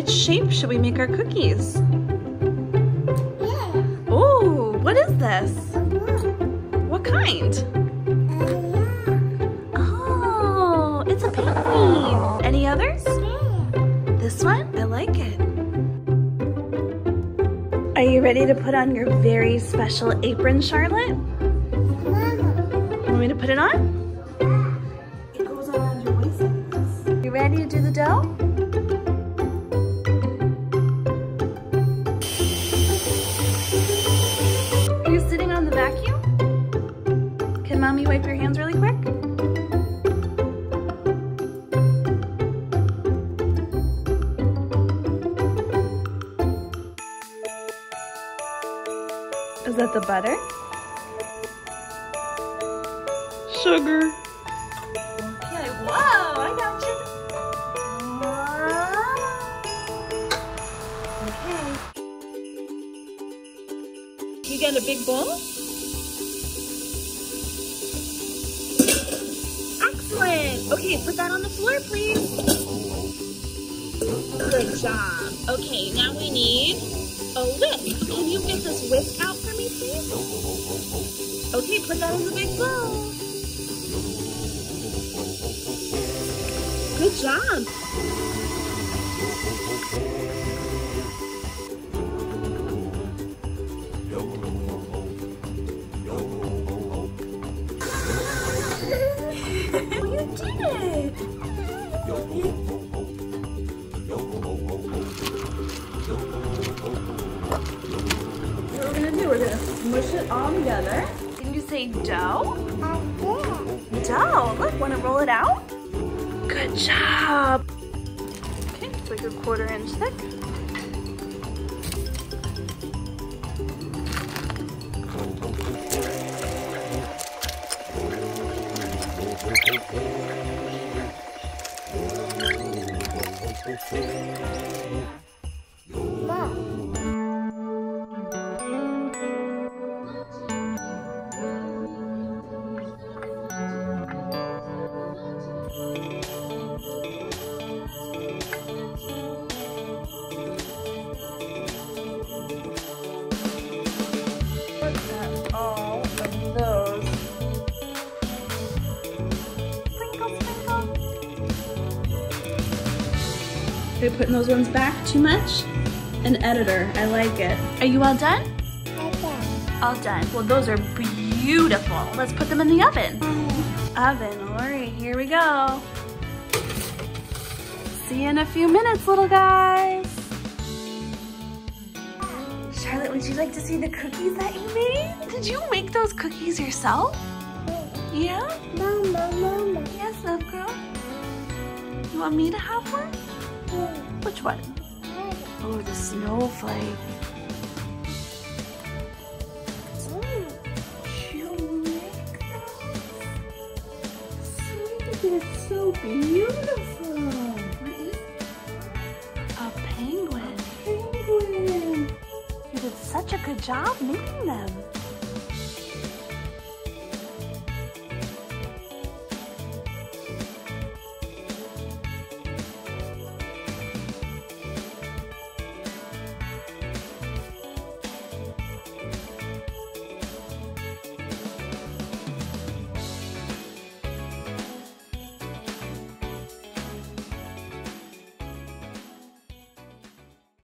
which shape should we make our cookies? Yeah. Oh, what is this? What kind? Yeah. Oh, it's a penguin. Any others? Yeah. This one? I like it. Are you ready to put on your very special apron, Charlotte? Mama. Want me to put it on? You ready to do the dough? Are you sitting on the vacuum? Can Mommy wipe your hands really quick? Is that the butter? Sugar. Okay, whoa, I got you. Okay. You got a big bowl? Excellent. Okay, put that on the floor, please. Good job. Okay, now we need a whisk. Can you get this whisk out for me, please? Okay, put that in the big bowl. Good job. Mush it all together. Didn't you say dough? I did. Dough. Look, want to roll it out? Good job. Okay, it's like a 1/4 inch thick. You're putting those ones back too much? An editor, I like it. Are you all done? All done. All done. Well, those are beautiful. Let's put them in the oven. Oven, all right, here we go. See you in a few minutes, little guys. Charlotte, would you like to see the cookies that you made? Did you make those cookies yourself? Yeah? Mama, Mama. Yes, love girl. You want me to have one? Which one? Oh, the snowflake. You make that? See, it's so beautiful. What is it? A penguin. A penguin. You did such a good job making them.